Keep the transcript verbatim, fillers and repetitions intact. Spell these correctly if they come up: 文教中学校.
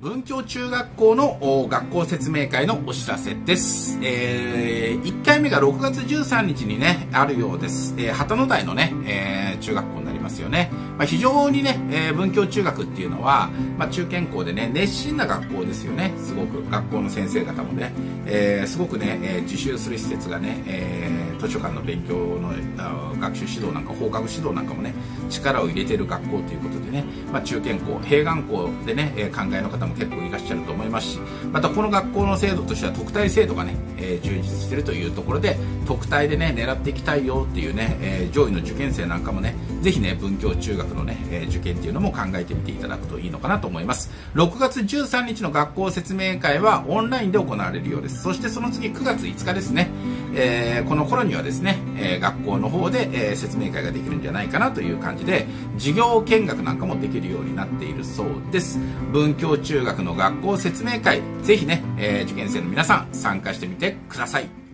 文教中学校の学校説明会のお知らせです。えー、いっかいめがろくがつじゅうさんにちにね、あるようです。えー、旗の台のね、えー、中学校になりますよね。まあ、非常にね、えー、文教中学っていうのは、まあ、中堅校でね、熱心な学校ですよね。すごく、学校の先生方もね、えー、すごくね、えー、自習する施設がね、えー、図書館の勉強の学習指導なんか、放課後指導なんかもね、力を入れてる学校ということでね、まあ、中堅校、併願校でね、えー、考えの方も結構いらっしゃると思いますし、またこの学校の制度としては特待制度がね、えー、充実しているというところで、特待でね、狙っていきたいよっていうね、えー、上位の受験生なんかもね、ぜひね、文教中学のね、えー、受験っていうのも考えてみていただくといいのかなと思います。ろくがつじゅうさんにちの学校説明会はオンラインで行われるようです。そしてその次くがついつかですね、えー、この頃にはですね、えー、学校の方で、えー、説明会ができるんじゃないかなという感じで、授業見学なんかもできるようになっているそうです。文教中学の学校説明会、ぜひね、えー、受験生の皆さん参加してみてください。